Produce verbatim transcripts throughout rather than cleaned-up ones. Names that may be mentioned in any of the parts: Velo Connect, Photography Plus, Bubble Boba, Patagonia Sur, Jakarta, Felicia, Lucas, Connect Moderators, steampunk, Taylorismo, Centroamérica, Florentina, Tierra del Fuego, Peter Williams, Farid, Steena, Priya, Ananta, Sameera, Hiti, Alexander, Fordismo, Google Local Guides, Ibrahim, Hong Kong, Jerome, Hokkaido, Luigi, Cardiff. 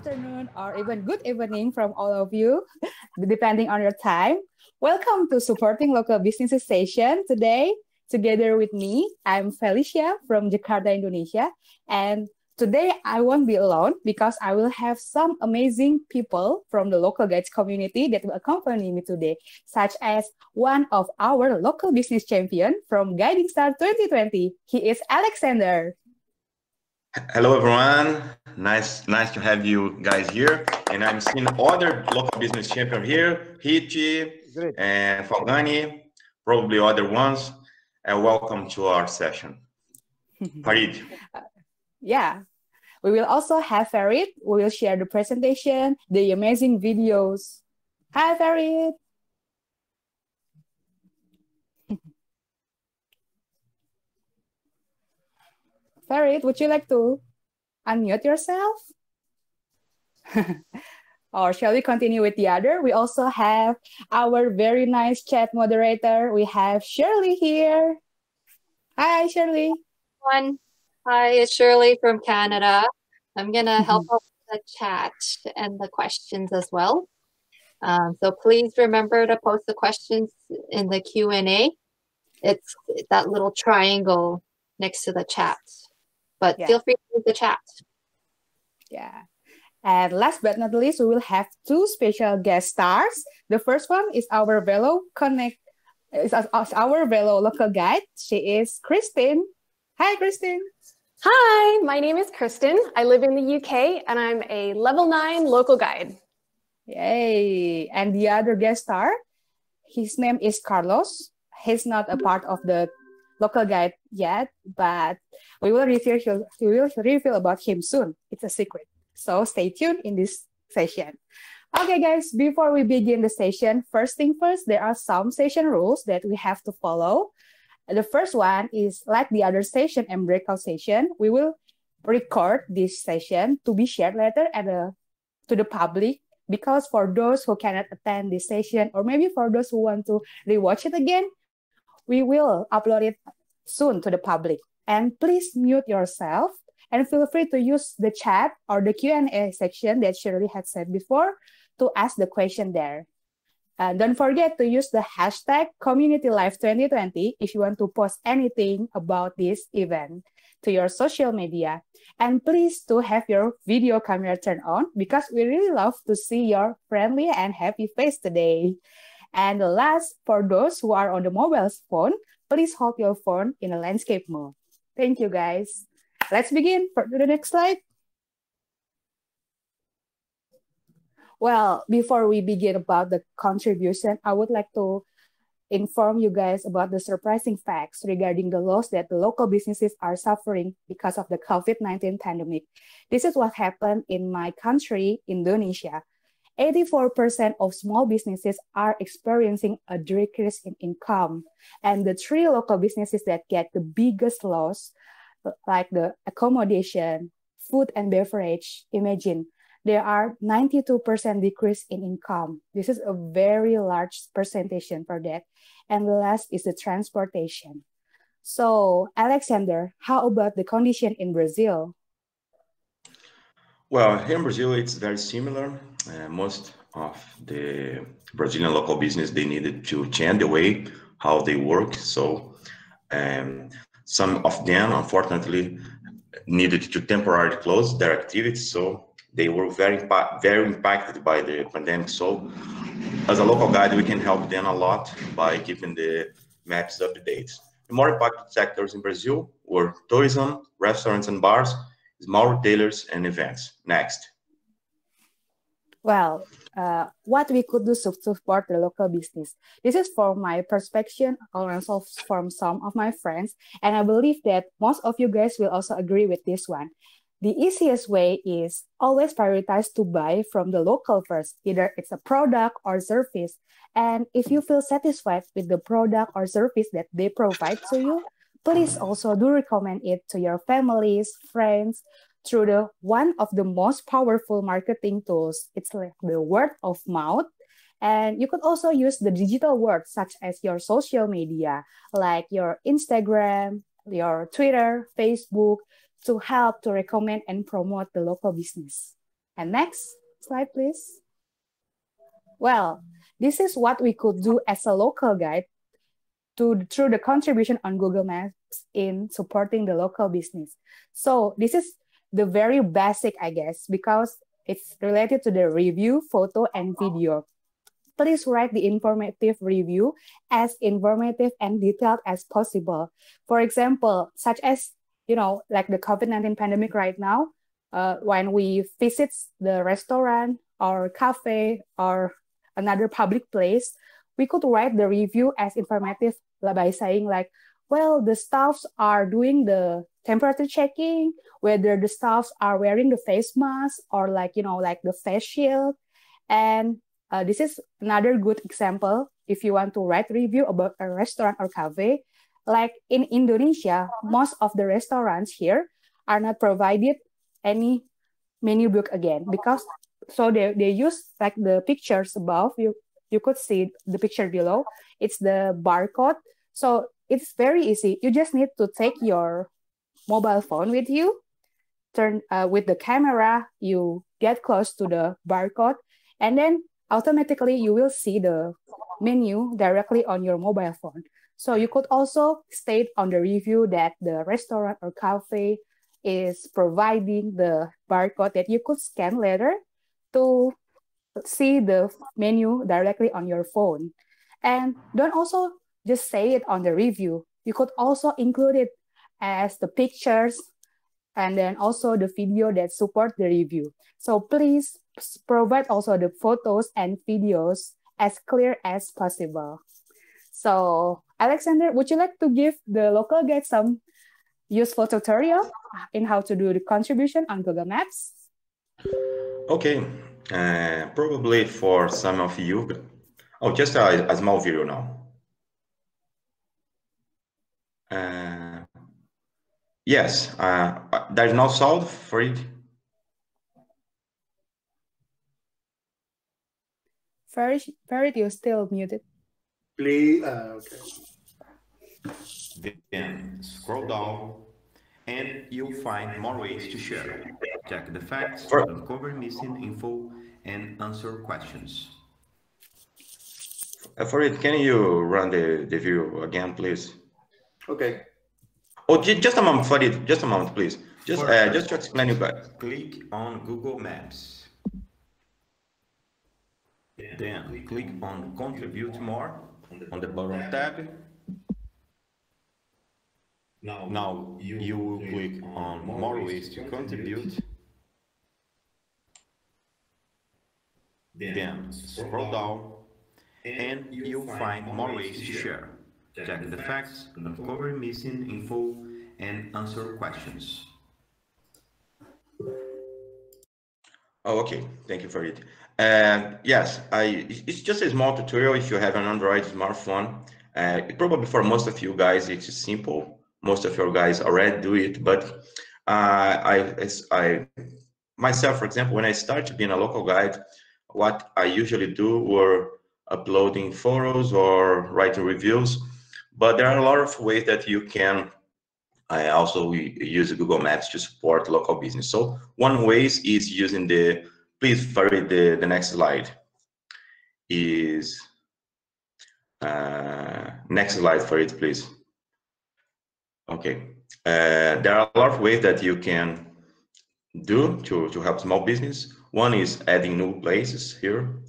afternoon, or even good evening from all of you, depending on your time. Welcome to Supporting Local Businesses session today. Together with me, I'm Felicia from Jakarta, Indonesia. And today I won't be alone because I will have some amazing people from the local guides community that will accompany me today, such as one of our local business champion from Guiding Star twenty twenty. He is Alexander. Hello everyone. Nice, nice to have you guys here. And I'm seeing other local business champion here, Hiti and Falgani, probably other ones. And welcome to our session. Farid. Uh, yeah. We will also have Farid. We will share the presentation, the amazing videos. Hi, Farid. Farid, would you like to unmute yourself? Or shall we continue with the other? We also have our very nice chat moderator. We have Shirley here. Hi, Shirley. Hi, Hi it's Shirley from Canada. I'm going to help out with the chat and the questions as well. Um, so please remember to post the questions in the Q and A. It's that little triangle next to the chat. But yeah. Feel free to use the chat. Yeah. And last but not least, we will have two special guest stars. The first one is our Velo Connect, is our Velo local guide. She is Kristen. Hi, Kristen. Hi, my name is Kristen. I live in the U K and I'm a level nine local guide. Yay. And the other guest star, his name is Carlos. He's not a part of the local guide yet, but we will reveal, we will reveal about him soon. It's a secret. So stay tuned in this session. Okay, guys, before we begin the session, first thing first, there are some session rules that we have to follow. The first one is like the other session and breakout session. We will record this session to be shared later at the, to the public, because for those who cannot attend this session, or maybe for those who want to rewatch it again, we will upload it soon to the public. And please mute yourself. And feel free to use the chat or the Q and A section that Shirley had said before to ask the question there. Uh, don't forget to use the hashtag Community Life twenty twenty if you want to post anything about this event to your social media. And please do have your video camera turned on because we really love to see your friendly and happy face today. And last, for those who are on the mobile phone, please hold your phone in a landscape mode. Thank you, guys. Let's begin for the next slide. Well, before we begin about the contribution, I would like to inform you guys about the surprising facts regarding the loss that the local businesses are suffering because of the COVID nineteen pandemic. This is what happened in my country, Indonesia. eighty-four percent of small businesses are experiencing a decrease in income. And the three local businesses that get the biggest loss, like the accommodation, food and beverage, imagine, there are ninety-two percent decrease in income. This is a very large percentage for that. And the last is the transportation. So, Alexander, how about the condition in Brazil? Well, here in Brazil, it's very similar. Uh, most of the Brazilian local business, they needed to change the way how they work. So, um, some of them, unfortunately, needed to temporarily close their activities, so they were very, very impacted by the pandemic. So as a local guide, we can help them a lot by keeping the maps updates. The more impacted sectors in Brazil were tourism, restaurants and bars, small retailers and events. Next. Well, uh, what we could do to support the local business. This is from my perspective, also from some of my friends. And I believe that most of you guys will also agree with this one. The easiest way is always prioritize to buy from the local first, either it's a product or service. And if you feel satisfied with the product or service that they provide to you, please also do recommend it to your families, friends, through the one of the most powerful marketing tools. It's like the word of mouth. And you could also use the digital words such as your social media, like your Instagram, your Twitter, Facebook, to help to recommend and promote the local business. And next slide, please. Well, this is what we could do as a local guide to, through the contribution on Google Maps in supporting the local business. So this is the very basic, I guess, because it's related to the review, photo, and video. Please write the informative review as informative and detailed as possible. For example, such as, you know, like the COVID nineteen pandemic right now, uh, when we visit the restaurant or cafe or another public place, we could write the review as informative by saying like, well, the staffs are doing the temperature checking, whether the staffs are wearing the face mask or like, you know, like the face shield. And Uh, this is another good example if you want to write review about a restaurant or cafe. Like in Indonesia, most of the restaurants here are not provided any menu book again, because so they, they use like the pictures above. You, you could see the picture below. It's the barcode. So it's very easy. You just need to take your mobile phone with you, turn uh, with the camera, you get close to the barcode, and then automatically you will see the menu directly on your mobile phone. So you could also state on the review that the restaurant or cafe is providing the barcode that you could scan later to see the menu directly on your phone. And don't also just say it on the review. You could also include it as the pictures and then also the video that support the review. So please provide also the photos and videos as clear as possible. So Alexander, would you like to give the local guide some useful tutorial in how to do the contribution on Google Maps? Okay, uh, probably for some of you. Oh, just a, a small video now. Uh, yes, uh, there's no sound for it. Farid, you're still muted. Play, uh, okay. Then scroll down and you'll find more ways to share. Check the facts, uncover missing info, and answer questions. Uh, Farid, can you run the, the video again, please? Okay. Oh, just a moment, Farid, just a moment, please. Just, uh, just to explain you guys. Click on Google Maps. Then click on Contribute More on the bottom tab. Now you will click on More Ways to Contribute. Then scroll down and you'll find more ways to share. Check the facts, uncover missing info, and answer questions. Oh, okay. Thank you for it. And uh, yes, I, it's just a small tutorial if you have an Android smartphone. Uh, probably for most of you guys, it's simple. Most of your guys already do it, but uh, I, I myself, for example, when I started being a local guide, what I usually do were uploading photos or writing reviews, but there are a lot of ways that you can I also use Google Maps to support local business. So one way is using the, please Farid, the, the next slide is, uh, next slide Farid, please. Okay, uh, there are a lot of ways that you can do to, to help small business. One is adding new places here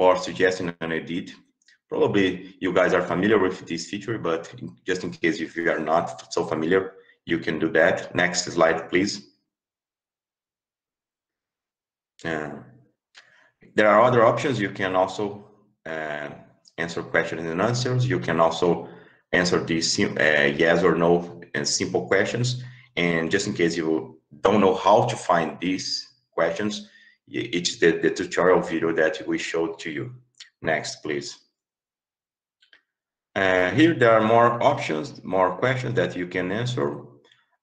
or suggesting an edit. Probably you guys are familiar with this feature, but just in case if you are not so familiar, you can do that. Next slide, please. Uh, there are other options. You can also uh, answer questions and answers. You can also answer these uh, yes or no and simple questions. And just in case you don't know how to find these questions, it's the, the tutorial video that we showed to you. Next, please. Uh, here there are more options, more questions that you can answer.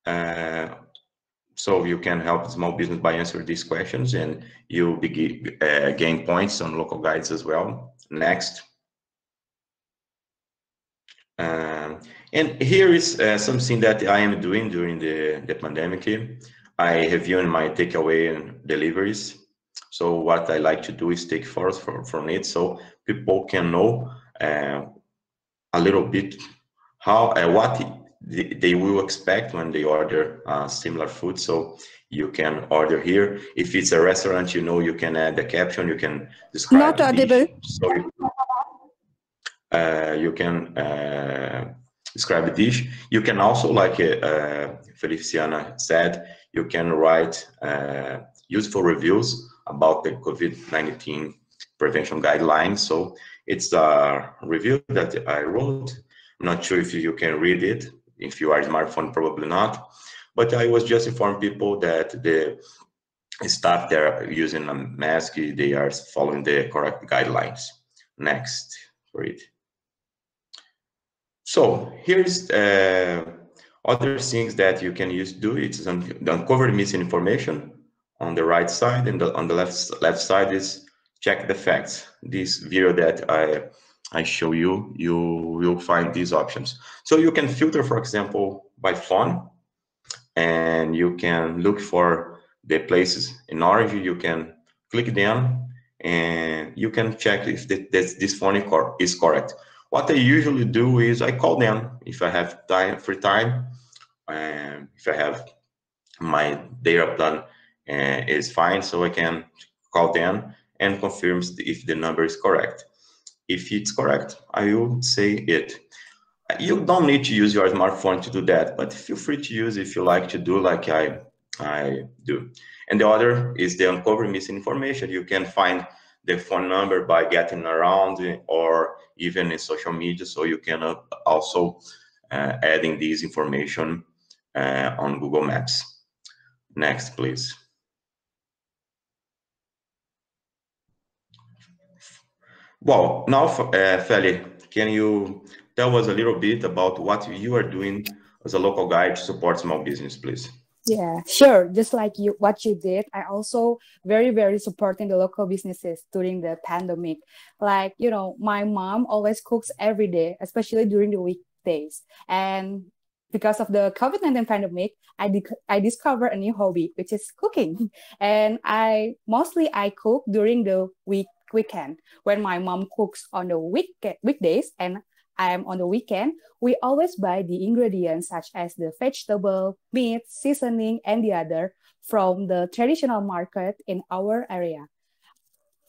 Uh, so you can help small business by answering these questions and you'll be, uh, gain points on local guides as well. Next. Uh, and here is uh, something that I am doing during the, the pandemic. I review my takeaway and deliveries. So what I like to do is take photos from, from it, so people can know uh, a little bit how uh, what it, they will expect when they order uh, similar food. So you can order here. If it's a restaurant, you know, you can add the caption, you can describe. Not audible. So you, uh, you can uh, describe the dish. You can also, like uh, Feliciana said, you can write uh, useful reviews about the COVID nineteen prevention guidelines. So it's a review that I wrote. I'm not sure if you can read it. If you are a smartphone, probably not. But I was just informing people that the staff there are using a mask, they are following the correct guidelines. Next, read. So here's uh, other things that you can use to do. It's uncover missing information on the right side, and the, on the left left side is check the facts. This video that I I show you, you will find these options. So you can filter, for example, by phone, and you can look for the places in orange. You can click them, and you can check if this this phone is correct. What I usually do is I call them if I have time, free time, and if I have my data plan Uh, is fine, so I can call them and confirm if the number is correct. If it's correct, I will say it. You don't need to use your smartphone to do that, but feel free to use if you like to do like I, I do. And the other is the uncover missing information. You can find the phone number by getting around or even in social media, so you can also uh, adding this information uh, on Google Maps. Next, please. Well, now, uh, Feli, can you tell us a little bit about what you are doing as a local guide to support small business, please? Yeah, sure. Just like you, what you did, I also very, very supporting the local businesses during the pandemic. Like, you know, my mom always cooks every day, especially during the weekdays. And because of the COVID nineteen pandemic, I, di I discovered a new hobby, which is cooking. And I mostly I cook during the week. weekend when my mom cooks on the week weekdays and I am on the weekend. We always buy the ingredients such as the vegetable, meat, seasoning, and the other from the traditional market in our area.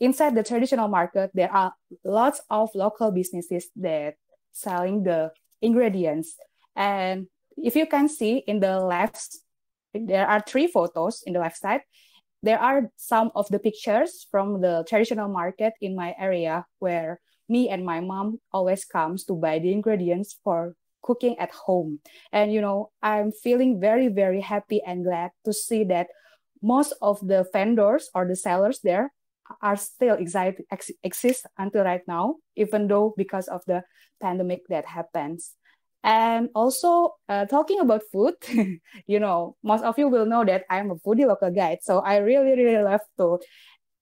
Inside the traditional market, there are lots of local businesses that selling the ingredients. And if you can see in the left, there are three photos in the left side. There are some of the pictures from the traditional market in my area where me and my mom always comes to buy the ingredients for cooking at home. And, you know, I'm feeling very, very happy and glad to see that most of the vendors or the sellers there are still exist, exist until right now, even though because of the pandemic that happens. And also uh, talking about food, you know, most of you will know that I'm a foodie local guide. So I really, really love to,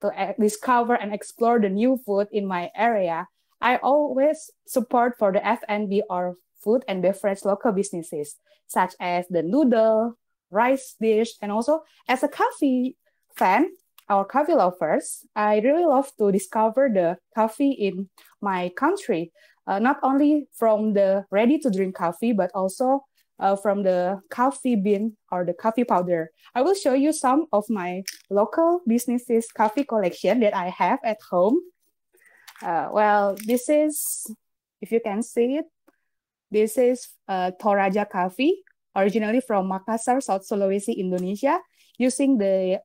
to discover and explore the new food in my area. I always support for the F and B or food and beverage local businesses, such as the noodle, rice dish, and also as a coffee fan or coffee lovers, I really love to discover the coffee in my country. Uh, not only from the ready-to-drink coffee, but also uh, from the coffee bean or the coffee powder. I will show you some of my local businesses coffee collection that I have at home. Uh, well, this is, if you can see it, this is uh, Toraja Coffee, originally from Makassar, South Sulawesi, Indonesia. Using the,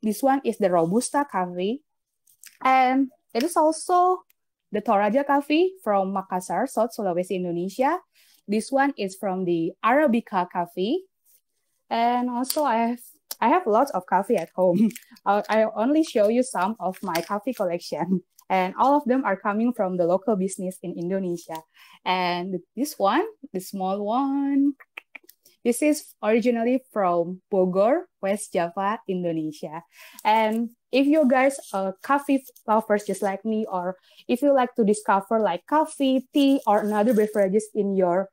this one is the Robusta Coffee. And it is also the Toraja Coffee from Makassar, South Sulawesi, Indonesia. This one is from the Arabica Coffee. And also I have, I have lots of coffee at home. I'll, I'll only show you some of my coffee collection. And all of them are coming from the local business in Indonesia. And this one, the small one, this is originally from Bogor, West Java, Indonesia. And if you guys are coffee lovers just like me, or if you like to discover like coffee, tea, or another beverages in your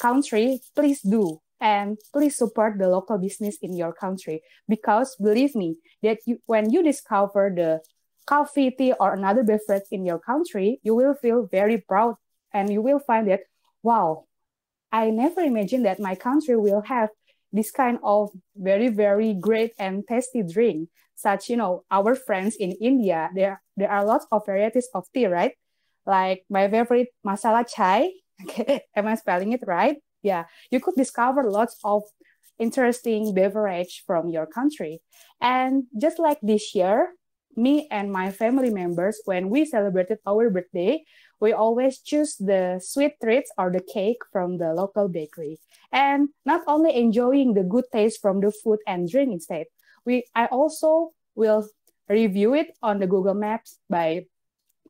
country, please do. and please support the local business in your country, because believe me that you, when you discover the coffee, tea, or another beverage in your country, you will feel very proud, and you will find that, wow, I never imagined that my country will have this kind of very, very great and tasty drink. Such, you know, our friends in India, there, there are lots of varieties of tea, right? Like my favorite masala chai, okay, am I spelling it right? Yeah, you could discover lots of interesting beverage from your country. And just like this year, me and my family members, when we celebrated our birthday, we always choose the sweet treats or the cake from the local bakery. And not only enjoying the good taste from the food and drink instead, we, I also will review it on the Google Maps by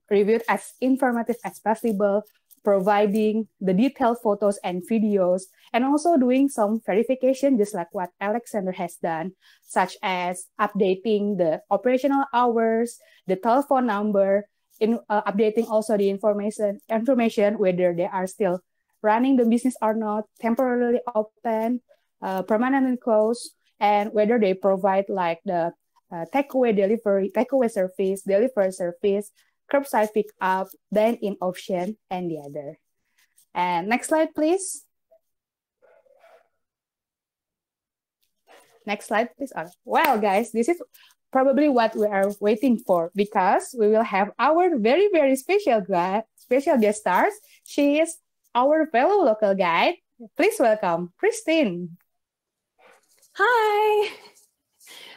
review it as informative as possible, providing the detailed photos and videos, and also doing some verification, just like what Alexander has done, such as updating the operational hours, the telephone number, in, uh, updating also the information, information whether they are still running the business or not, temporarily open, uh, permanently closed, and whether they provide like the uh, takeaway delivery, takeaway service, delivery service, curbside pickup, dine-in option, and the other. And next slide, please. Next slide, please. Well, guys, this is probably what we are waiting for, because we will have our very, very special guest, special guest stars. She is our fellow local guide. Please welcome Kristen. Hi.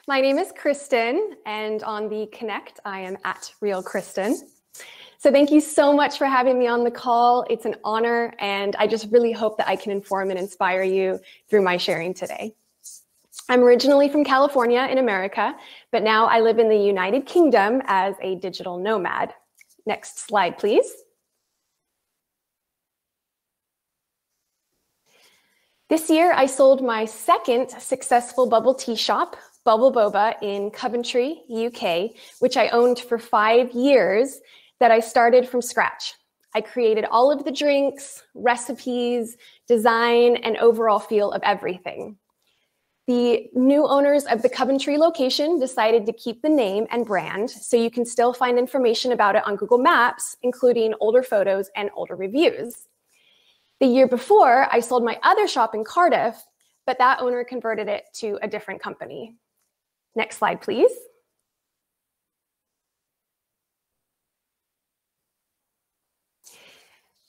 My name is Kristen, and on the Connect, I am at Real Kristen. So thank you so much for having me on the call. It's an honor, and I just really hope that I can inform and inspire you through my sharing today. I'm originally from California in America, but now I live in the United Kingdom as a digital nomad. Next slide, please. This year, I sold my second successful bubble tea shop, Bubble Boba, in Coventry, U K, which I owned for five years, that I started from scratch. I created all of the drinks, recipes, design, and overall feel of everything. The new owners of the Coventry location decided to keep the name and brand, so you can still find information about it on Google Maps, including older photos and older reviews. The year before, I sold my other shop in Cardiff, but that owner converted it to a different company. Next slide, please.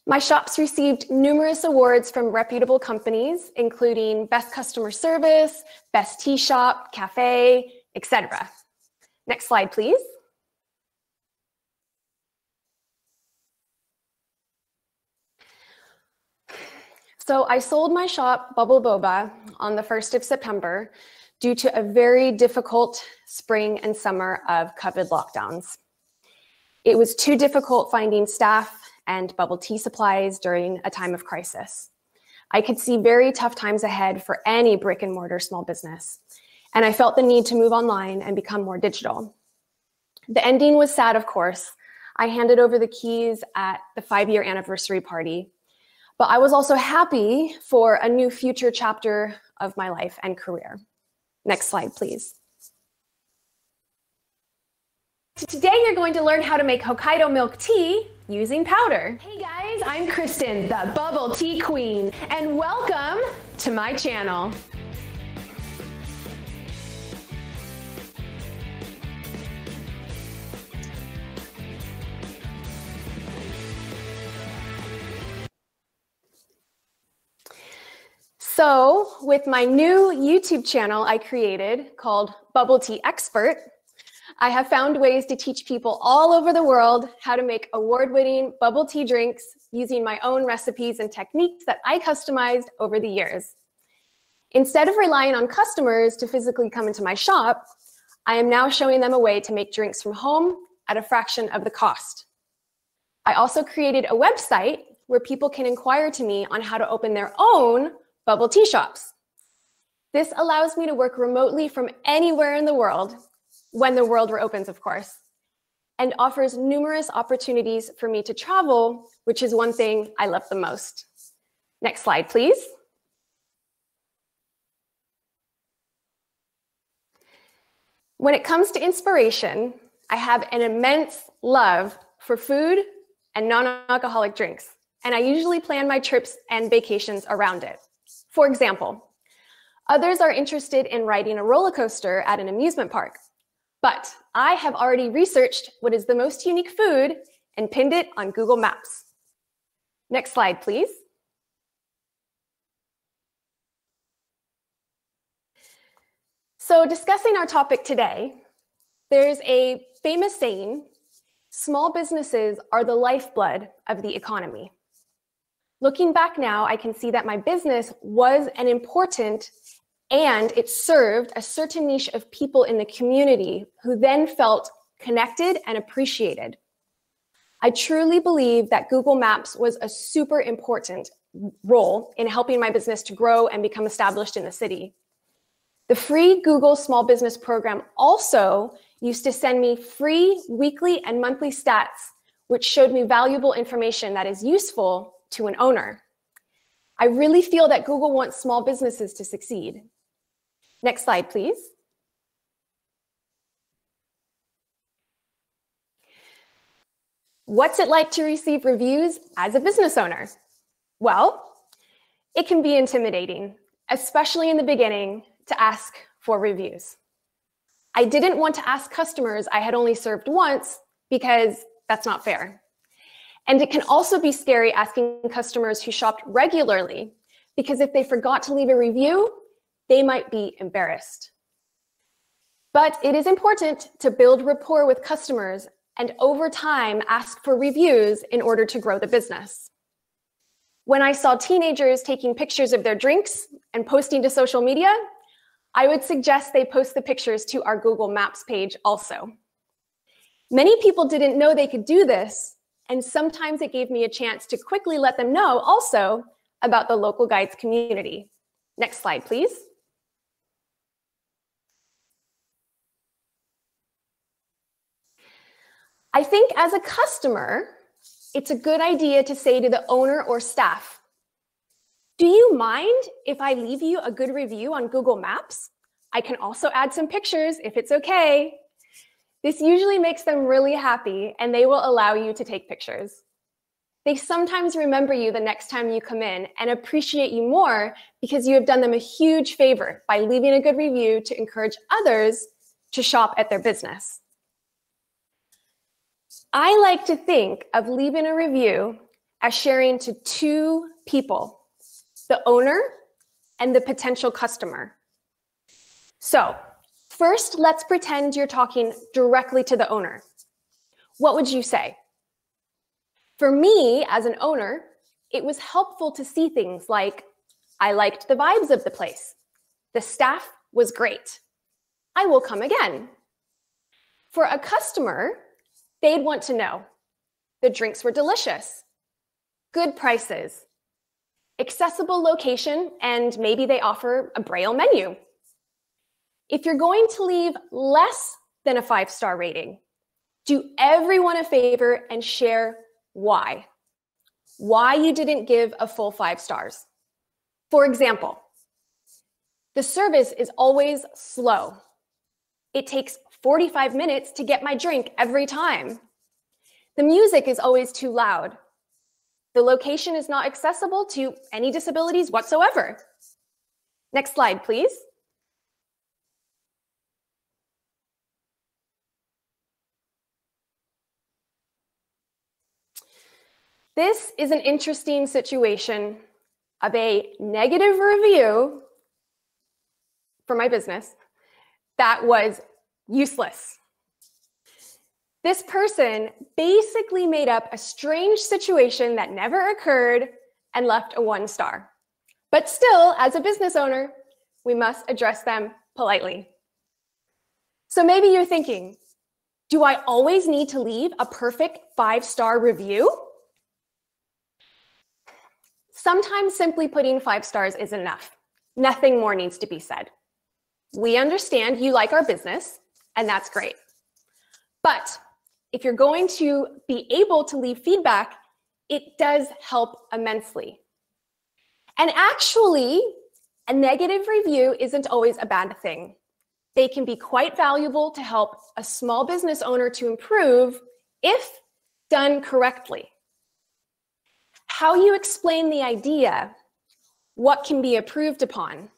My shops received numerous awards from reputable companies, including Best Customer Service, Best Tea Shop, Cafe, et cetera. Next slide, please. So I sold my shop, Bubble Boba, on the first of September, due to a very difficult spring and summer of COVID lockdowns. It was too difficult finding staff and bubble tea supplies during a time of crisis. I could see very tough times ahead for any brick and mortar small business, and I felt the need to move online and become more digital. The ending was sad, of course. I handed over the keys at the five-year anniversary party, but I was also happy for a new future chapter of my life and career. Next slide, please. Today you're going to learn how to make Hokkaido milk tea using powder. Hey guys, I'm Kristen, the Bubble Tea Queen, and welcome to my channel. So with my new YouTube channel I created called Bubble Tea Expert, I have found ways to teach people all over the world how to make award-winning bubble tea drinks using my own recipes and techniques that I customized over the years. Instead of relying on customers to physically come into my shop, I am now showing them a way to make drinks from home at a fraction of the cost. I also created a website where people can inquire to me on how to open their own bubble tea shops. This allows me to work remotely from anywhere in the world, when the world reopens, of course, and offers numerous opportunities for me to travel, which is one thing I love the most. Next slide, please. When it comes to inspiration, I have an immense love for food and non-alcoholic drinks, and I usually plan my trips and vacations around it. For example, others are interested in riding a roller coaster at an amusement park, but I have already researched what is the most unique food and pinned it on Google Maps. Next slide, please. So discussing our topic today, there's a famous saying, small businesses are the lifeblood of the economy. Looking back now, I can see that my business was an important and it served a certain niche of people in the community who then felt connected and appreciated. I truly believe that Google Maps was a super important role in helping my business to grow and become established in the city. The free Google Small Business Program also used to send me free weekly and monthly stats, which showed me valuable information that is useful to an owner. I really feel that Google wants small businesses to succeed. Next slide, please. What's it like to receive reviews as a business owner? Well, it can be intimidating, especially in the beginning, to ask for reviews. I didn't want to ask customers I had only served once because that's not fair. And it can also be scary asking customers who shopped regularly, because if they forgot to leave a review, they might be embarrassed. But it is important to build rapport with customers and over time ask for reviews in order to grow the business. When I saw teenagers taking pictures of their drinks and posting to social media, I would suggest they post the pictures to our Google Maps page also. Many people didn't know they could do this, and sometimes it gave me a chance to quickly let them know also about the local guides community. Next slide, please. I think as a customer, it's a good idea to say to the owner or staff, do you mind if I leave you a good review on Google Maps? I can also add some pictures if it's okay. This usually makes them really happy and they will allow you to take pictures. They sometimes remember you the next time you come in and appreciate you more because you have done them a huge favor by leaving a good review to encourage others to shop at their business. I like to think of leaving a review as sharing to two people, the owner and the potential customer. So, first, let's pretend you're talking directly to the owner. What would you say? For me, as an owner, it was helpful to see things like, I liked the vibes of the place. The staff was great. I will come again. For a customer, they'd want to know, the drinks were delicious, good prices, accessible location, and maybe they offer a Braille menu. If you're going to leave less than a five-star rating, do everyone a favor and share why. Why you didn't give a full five stars. For example, the service is always slow. It takes forty-five minutes to get my drink every time. The music is always too loud. The location is not accessible to any disabilities whatsoever. Next slide, please. This is an interesting situation of a negative review for my business that was useless. This person basically made up a strange situation that never occurred and left a one star. But still, as a business owner, we must address them politely. So maybe you're thinking, do I always need to leave a perfect five-star review? Sometimes simply putting five stars is enough. Nothing more needs to be said. We understand you like our business, and that's great. But if you're going to be able to leave feedback, it does help immensely. And actually, a negative review isn't always a bad thing. They can be quite valuable to help a small business owner to improve if done correctly. How you explain the idea, what can be improved upon,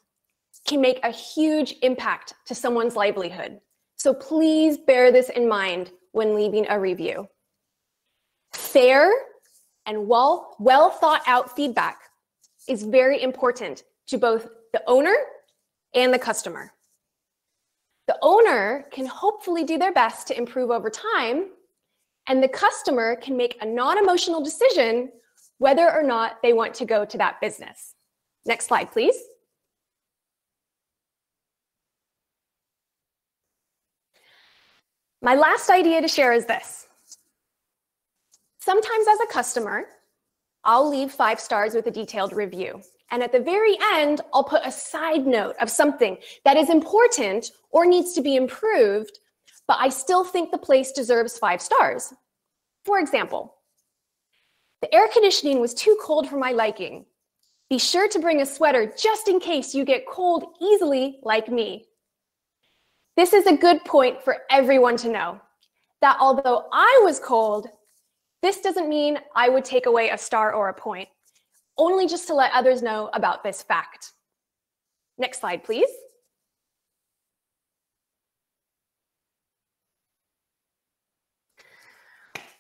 can make a huge impact to someone's livelihood. So please bear this in mind when leaving a review. Fair and well, well thought out feedback is very important to both the owner and the customer. The owner can hopefully do their best to improve over time, and the customer can make a non-emotional decision whether or not they want to go to that business. Next slide, please. My last idea to share is this. Sometimes as a customer, I'll leave five stars with a detailed review. And at the very end, I'll put a side note of something that is important or needs to be improved, but I still think the place deserves five stars. For example, the air conditioning was too cold for my liking. Be sure to bring a sweater just in case you get cold easily like me. This is a good point for everyone to know that although I was cold, this doesn't mean I would take away a star or a point, only just to let others know about this fact. Next slide, please.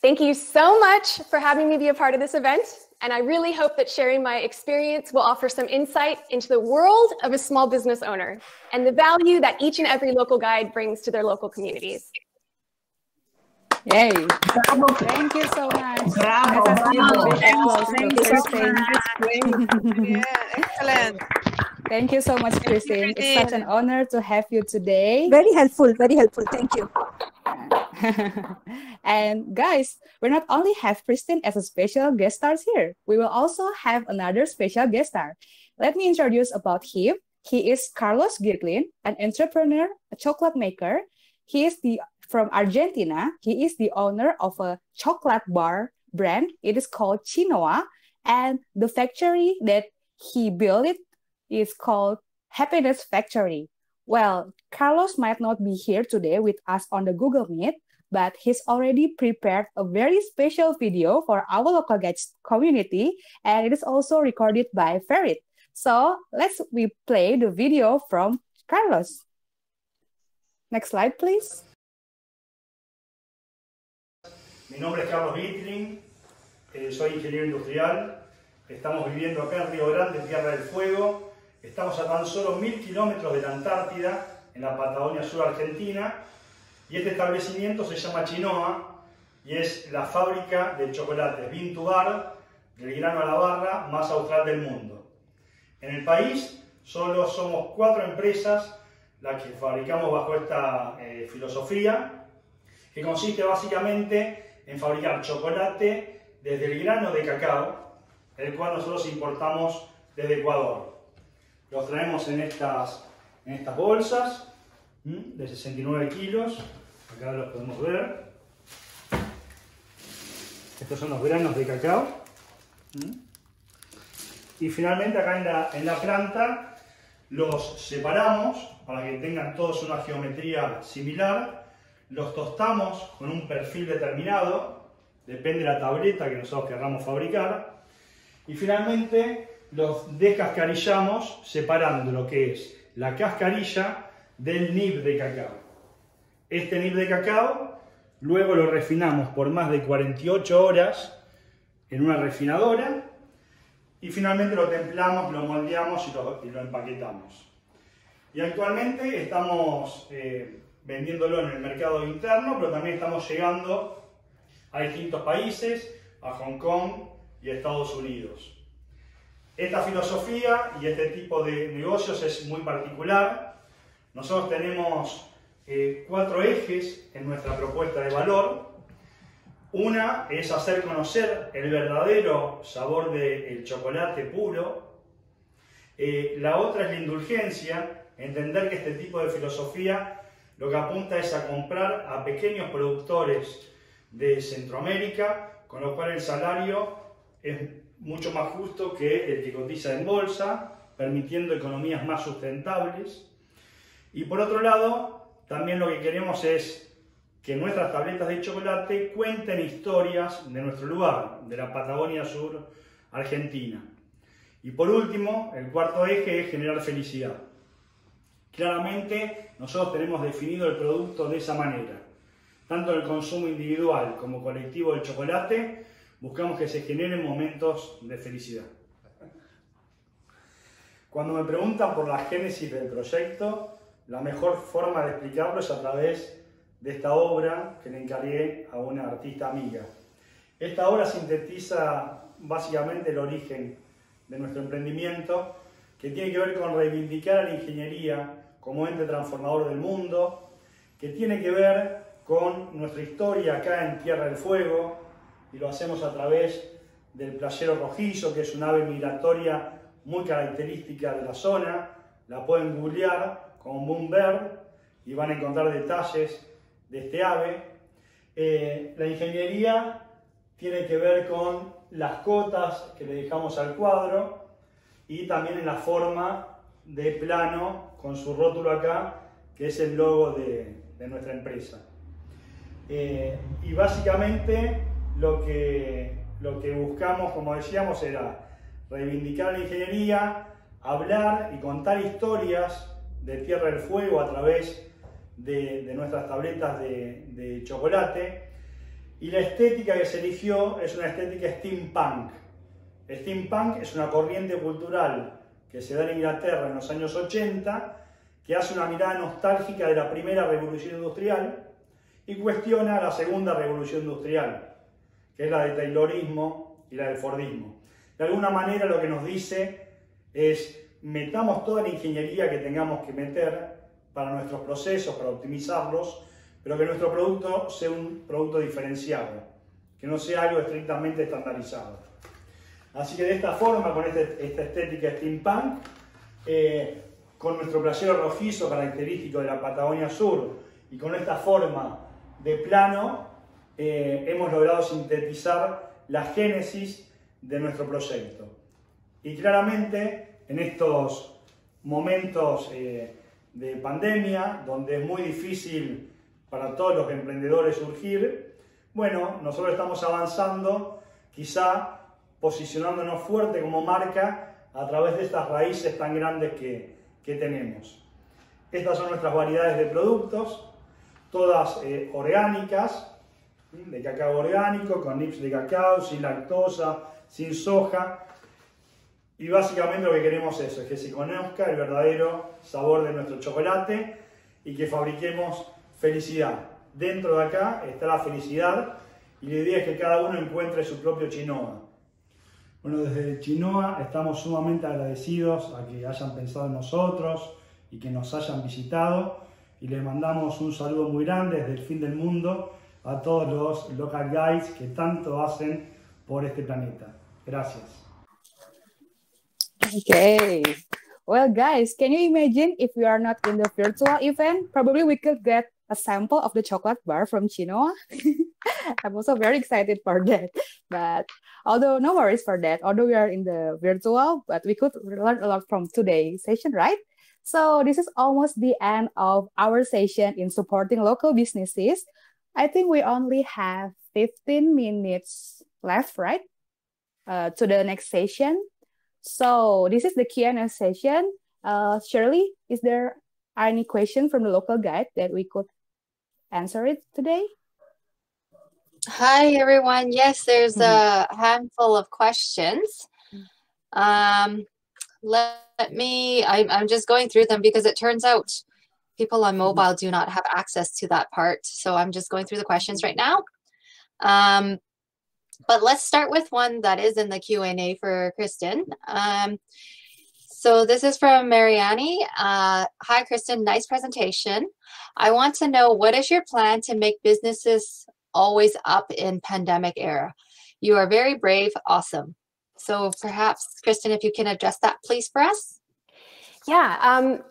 Thank you so much for having me be a part of this event, and I really hope that sharing my experience will offer some insight into the world of a small business owner and the value that each and every local guide brings to their local communities. Yay! Bravo. Thank you so much. Bravo! Bravo. Bravo. Thank you so much. Yeah, excellent. Thank you so much, Kristen. It's such an honor to have you today. Very helpful. Very helpful. Thank you. And guys, we're not only have Kristen as a special guest star here. We will also have another special guest star. Let me introduce about him. He is Carlos Girdlin, an entrepreneur, a chocolate maker. He is the from Argentina. He is the owner of a chocolate bar brand. It is called Chinoa, and the factory that he built it is called Happiness Factory. Well, Carlos might not be here today with us on the Google Meet, but he's already prepared a very special video for our local guides community, and it is also recorded by Farid. So let's we play the video from Carlos. Next slide, please. Mi nombre es Carlos Girdlin, eh, soy ingeniero industrial. Estamos viviendo acá en Río Grande, en Tierra del Fuego. Estamos a tan solo mil kilómetros de la Antártida, en la Patagonia Sur Argentina. Y este establecimiento se llama Chinoa y es la fábrica de chocolates Bean to Bar, del grano a la barra, más austral del mundo. En el país solo somos cuatro empresas las que fabricamos bajo esta eh, filosofía, que consiste básicamente en fabricar chocolate desde el grano de cacao, el cual nosotros importamos desde Ecuador. Los traemos en estas, en estas bolsas de sesenta y nueve kilos, acá los podemos ver. Estos son los granos de cacao. Y finalmente acá en la, en la planta los separamos para que tengan todos una geometría similar. Los tostamos con un perfil determinado, depende de la tableta que nosotros queramos fabricar. Y finalmente los descascarillamos separando lo que es la cascarilla del nib de cacao. Este nib de cacao luego lo refinamos por más de cuarenta y ocho horas en una refinadora. Y finalmente lo templamos, lo moldeamos y lo, y lo empaquetamos. Y actualmente estamos... Eh, vendiéndolo en el mercado interno, pero también estamos llegando a distintos países, a Hong Kong y a Estados Unidos. Esta filosofía y este tipo de negocios es muy particular. Nosotros tenemos eh, cuatro ejes en nuestra propuesta de valor. Una es hacer conocer el verdadero sabor del chocolate puro. Eh, la otra es la indulgencia, entender que este tipo de filosofía lo que apunta es a comprar a pequeños productores de Centroamérica, con lo cual el salario es mucho más justo que el que cotiza en bolsa, permitiendo economías más sustentables. Y por otro lado, también lo que queremos es que nuestras tabletas de chocolate cuenten historias de nuestro lugar, de la Patagonia Sur, Argentina. Y por último, el cuarto eje es generar felicidad. Claramente, nosotros tenemos definido el producto de esa manera. Tanto en el consumo individual como colectivo del chocolate, buscamos que se generen momentos de felicidad. Cuando me preguntan por la génesis del proyecto, la mejor forma de explicarlo es a través de esta obra que le encargué a una artista amiga. Esta obra sintetiza básicamente el origen de nuestro emprendimiento, que tiene que ver con reivindicar a la ingeniería como ente transformador del mundo, que tiene que ver con nuestra historia acá en Tierra del Fuego, y lo hacemos a través del playero rojizo, que es un ave migratoria muy característica de la zona. La pueden googlear como Moonbird y van a encontrar detalles de este ave. Eh, la ingeniería tiene que ver con las cotas que le dejamos al cuadro y también en la forma de plano con su rótulo acá, que es el logo de, de nuestra empresa. Eh, y básicamente lo que, lo que buscamos, como decíamos, era reivindicar la ingeniería, hablar y contar historias de Tierra del Fuego a través De, de nuestras tabletas de, de chocolate. Y la estética que se eligió es una estética steampunk. Steampunk es una corriente cultural que se da en Inglaterra en los años ochenta, que hace una mirada nostálgica de la primera revolución industrial y cuestiona la segunda revolución industrial, que es la del Taylorismo y la del Fordismo. De alguna manera lo que nos dice es: metamos toda la ingeniería que tengamos que meter para nuestros procesos, para optimizarlos, pero que nuestro producto sea un producto diferenciado, que no sea algo estrictamente estandarizado. Así que de esta forma, con este, esta estética steampunk, eh, con nuestro playero rojizo característico de la Patagonia Sur y con esta forma de plano, eh, hemos logrado sintetizar la génesis de nuestro proyecto. Y claramente, en estos momentos eh, de pandemia, donde es muy difícil para todos los emprendedores surgir, bueno, nosotros estamos avanzando, quizá posicionándonos fuerte como marca a través de estas raíces tan grandes que, que tenemos. Estas son nuestras variedades de productos, todas eh, orgánicas, de cacao orgánico, con nips de cacao, sin lactosa, sin soja. Y básicamente lo que queremos es, es que se conozca el verdadero sabor de nuestro chocolate y que fabriquemos felicidad. Dentro de acá está la felicidad y la idea es que cada uno encuentre su propio Chinoa. Bueno, desde Chinoa estamos sumamente agradecidos a que hayan pensado en nosotros y que nos hayan visitado, y les mandamos un saludo muy grande desde el fin del mundo a todos los local guides que tanto hacen por este planeta. Gracias. Okay, well guys, can you imagine if we are not in the virtual event? Probably we could get a sample of the chocolate bar from Chinoa. I'm also very excited for that. But although no worries for that, although we are in the virtual, but we could learn a lot from today's session, right? So this is almost the end of our session in supporting local businesses. I think we only have fifteen minutes left, right? Uh, to the next session. So this is the Q and A session. Uh, Shirley, is there any question from the local guide that we could answer it today? Hi, everyone. Yes, there's a handful of questions. Um, let me, I, I'm just going through them because it turns out people on mobile do not have access to that part. So I'm just going through the questions right now. Um, But let's start with one that is in the Q and A for Kristen. Um, so this is from Mariani. Uh, Hi, Kristen. Nice presentation. I want to know, what is your plan to make businesses always up in pandemic era? You are very brave. Awesome. So perhaps, Kristen, if you can address that, please, for us. Yeah. Um,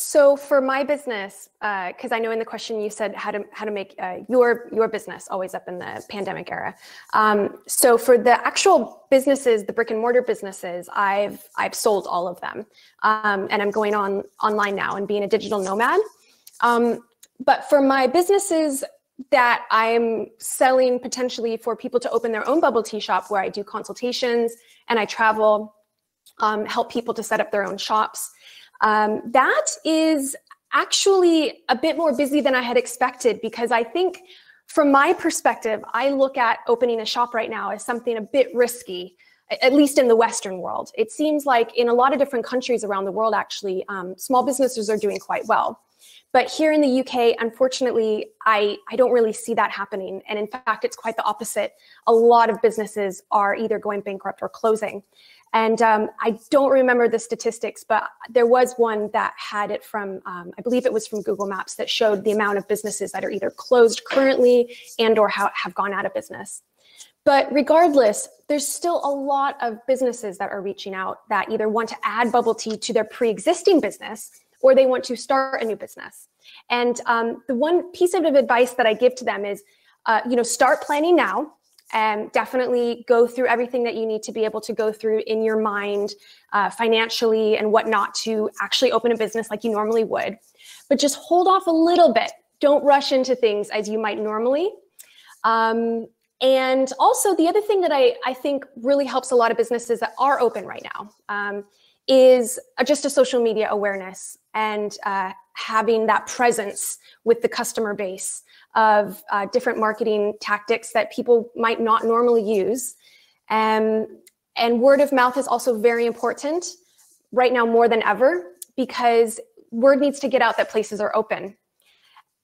So for my business, because uh, I know in the question you said how to how to make uh, your your business always up in the pandemic era. Um, so for the actual businesses, the brick and mortar businesses, I've I've sold all of them, um, and I'm going on online now and being a digital nomad. Um, but for my businesses that I'm selling potentially for people to open their own bubble tea shop, where I do consultations and I travel, um, help people to set up their own shops. Um, that is actually a bit more busy than I had expected, because I think from my perspective, I look at opening a shop right now as something a bit risky, at least in the Western world. It seems like in a lot of different countries around the world, actually, um, small businesses are doing quite well. But here in the U K, unfortunately, I, I don't really see that happening. And in fact, it's quite the opposite. A lot of businesses are either going bankrupt or closing. And um, I don't remember the statistics, but there was one that had it from, um, I believe it was from Google Maps, that showed the amount of businesses that are either closed currently and or ha have gone out of business. But regardless, there's still a lot of businesses that are reaching out that either want to add bubble tea to their pre-existing business, or they want to start a new business. And um, the one piece of advice that I give to them is, uh, you know, start planning now. And definitely go through everything that you need to be able to go through in your mind, uh, financially and whatnot, to actually open a business like you normally would. But just hold off a little bit. Don't rush into things as you might normally. Um, and also the other thing that I, I think really helps a lot of businesses that are open right now um, is just a social media awareness and uh, having that presence with the customer base, of uh, different marketing tactics that people might not normally use. Um, and word of mouth is also very important right now more than ever, because word needs to get out that places are open.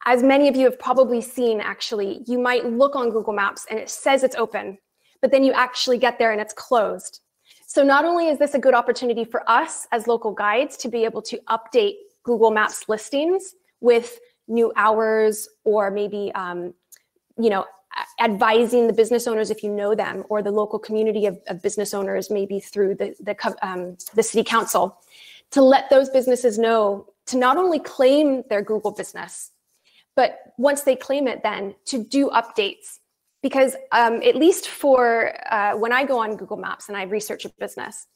As many of you have probably seen, actually, you might look on Google Maps and it says it's open, but then you actually get there and it's closed. So not only is this a good opportunity for us as local guides to be able to update Google Maps listings with new hours, or maybe, um, you know, advising the business owners if you know them, or the local community of, of business owners, maybe through the the, um, the city council, to let those businesses know to not only claim their Google business, but once they claim it, then to do updates. Because um, at least for uh, when I go on Google Maps and I research a business,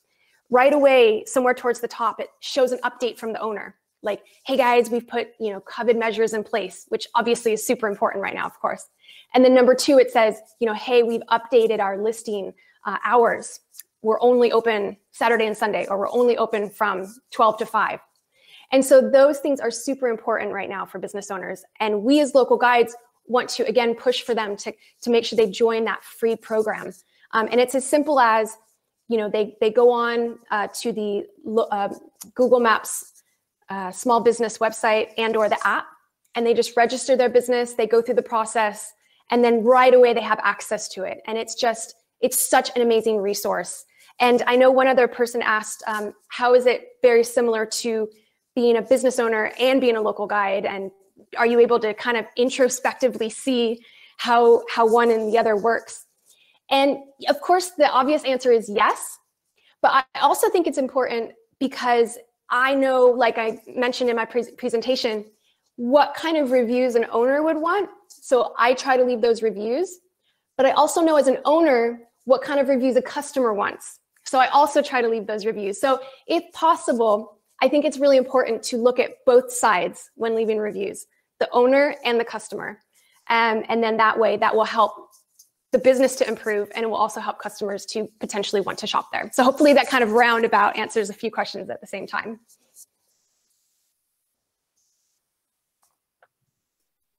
right away, somewhere towards the top, it shows an update from the owner. Like, hey guys, we've put, you know, COVID measures in place, which obviously is super important right now, of course. And then number two, it says, you know, hey, we've updated our listing uh, hours. We're only open Saturday and Sunday, or we're only open from twelve to five. And so those things are super important right now for business owners. And we as local guides want to, again, push for them to, to make sure they join that free program. Um, and it's as simple as, you know, they, they go on uh, to the uh, Google Maps Uh, small business website and or the app, and they just register their business, they go through the process, and then right away they have access to it. And it's just, it's such an amazing resource. And I know one other person asked, um, how is it very similar to being a business owner and being a local guide? And are you able to kind of introspectively see how, how one and the other works? And of course, the obvious answer is yes. But I also think it's important because I know, like I mentioned in my pre presentation, what kind of reviews an owner would want. So I try to leave those reviews, but I also know as an owner, what kind of reviews a customer wants. So I also try to leave those reviews. So if possible, I think it's really important to look at both sides when leaving reviews, the owner and the customer. Um, and then that way that will help the business to improve, and it will also help customers to potentially want to shop there. So hopefully that kind of roundabout answers a few questions at the same time.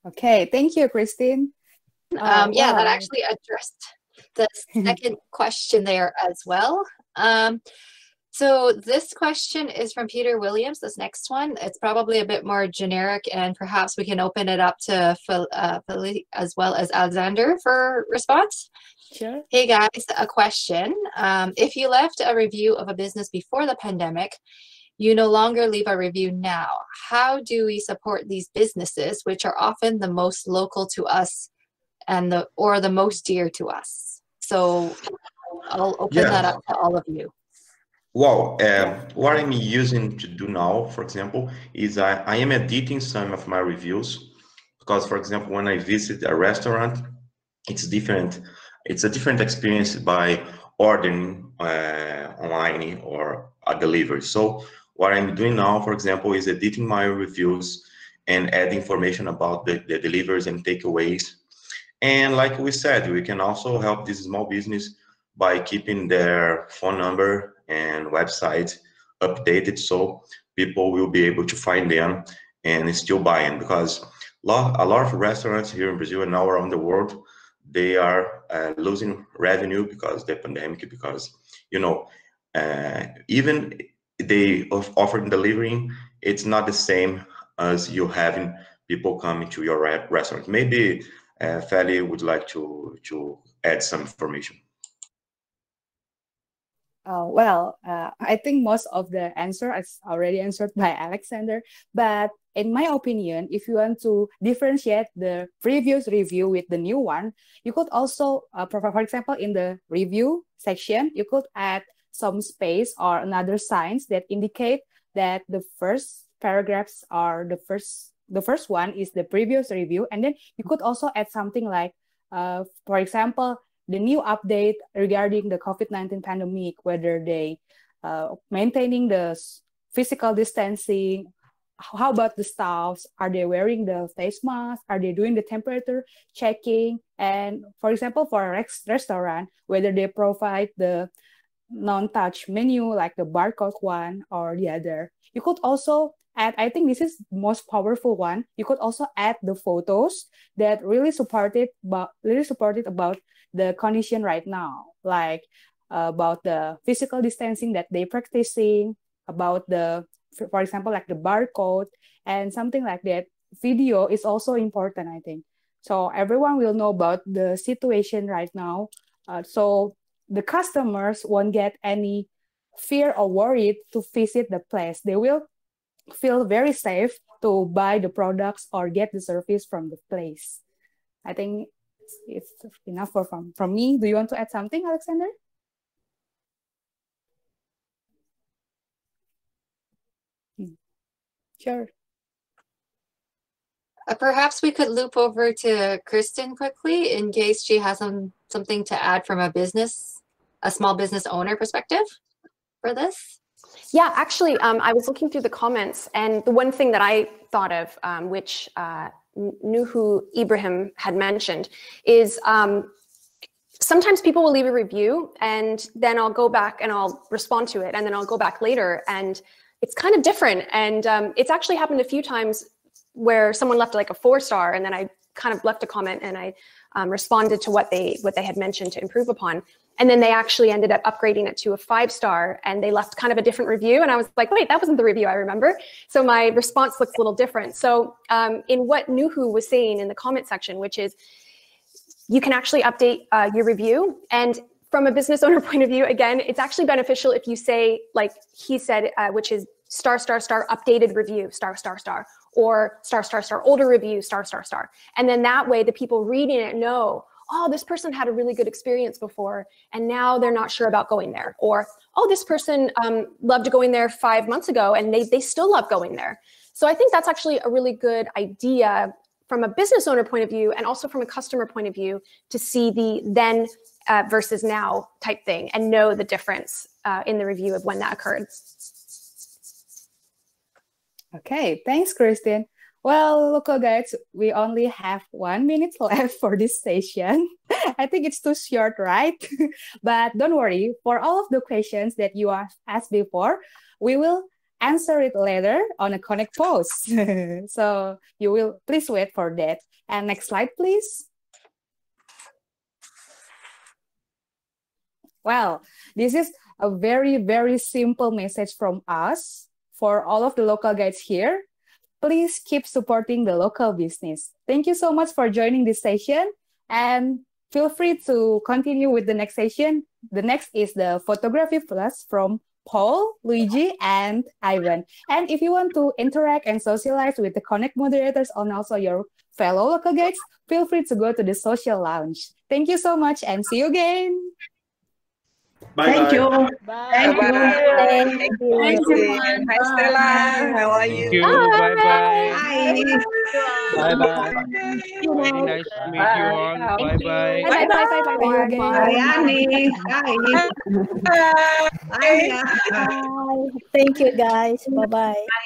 Okay, thank you, Kristen. Um, um, yeah, wow. That actually addressed the second question there as well. Um, so this question is from Peter Williams, this next one. It's probably a bit more generic, and perhaps we can open it up to Fel uh, Felicia as well as Alexander for response. Sure. Hey guys, a question. Um, if you left a review of a business before the pandemic, you no longer leave a review now. How do we support these businesses, which are often the most local to us and the or the most dear to us? So I'll open yeah. that up to all of you. Well, um, what I'm using to do now, for example, is I, I am editing some of my reviews because, for example, when I visit a restaurant, it's different. It's a different experience by ordering uh, online or a delivery. So what I'm doing now, for example, is editing my reviews and add information about the, the deliveries and takeaways. And like we said, we can also help this small business by keeping their phone number and website updated, so people will be able to find them and still buying, because lot, a lot of restaurants here in Brazil and now around the world, they are uh, losing revenue because of the pandemic, because, you know, uh, even they offer delivering, it's not the same as you having people coming to your restaurant. Maybe uh, Feli would like to, to add some information. Uh, well, uh, I think most of the answer is already answered by Alexander, but in my opinion, if you want to differentiate the previous review with the new one, you could also, uh, for example, in the review section, you could add some space or another signs that indicate that the first paragraphs are the first, the first one is the previous review. And then you could also add something like, uh, for example, the new update regarding the COVID nineteen pandemic, whether they uh, maintaining the physical distancing, how about the staffs, are they wearing the face mask, are they doing the temperature checking, and for example, for a restaurant, whether they provide the non-touch menu like the barcode one or the other. You could also add, I think this is the most powerful one, you could also add the photos that really supported, but really supported about the condition right now, like uh, about the physical distancing that they practicing, about the, for example, like the barcode and something like that. Video is also important, I think. So everyone will know about the situation right now. Uh, so the customers won't get any fear or worried to visit the place. They will feel very safe to buy the products or get the service from the place. I think it's enough for from, from me. Do you want to add something, Alexander? Hmm. Sure. Uh, perhaps we could loop over to Kristen quickly in case she has some, something to add from a business, a small business owner perspective for this. Yeah, actually, um, I was looking through the comments, and the one thing that I thought of, um, which uh, Nuhu Ibrahim had mentioned, is um, sometimes people will leave a review and then I'll go back and I'll respond to it, and then I'll go back later and it's kind of different. And um, it's actually happened a few times where someone left like a four star and then I kind of left a comment and I um, responded to what they what they had mentioned to improve upon. And then they actually ended up upgrading it to a five star and they left kind of a different review. And I was like, wait, that wasn't the review I remember. So my response looks a little different. So um, in what Nuhu was saying in the comment section, which is you can actually update uh, your review. And from a business owner point of view, again, it's actually beneficial if you say, like he said, uh, which is star, star, star, updated review, star, star, star, or star, star, star, older review, star, star, star. And then that way the people reading it know, oh, this person had a really good experience before and now they're not sure about going there. Or, oh, this person um, loved going there five months ago and they, they still love going there. So I think that's actually a really good idea from a business owner point of view and also from a customer point of view to see the then uh, versus now type thing and know the difference uh, in the review of when that occurred. Okay, thanks, Kristen. Well, look, guys, we only have one minute left for this session. I think it's too short, right? But don't worry, for all of the questions that you have asked before, we will answer it later on a Connect post. So you will please wait for that. And next slide, please. Well, this is a very, very simple message from us for all of the local guides here. Please keep supporting the local business. Thank you so much for joining this session, and feel free to continue with the next session. The next is the Photography Plus from Paul, Luigi, and Ivan. And if you want to interact and socialize with the Connect moderators and also your fellow local guides, feel free to go to the social lounge. Thank you so much and see you again. Bye. Thank you. Bye. Thank you. Thank you. Thank you. Hi, Stella. How are you? Thank you. Bye bye. Bye bye. Nice to meet you all. Bye bye. Bye bye. Bye bye. Bye bye. Mariani. Hi. Hi. Thank you guys. Bye bye.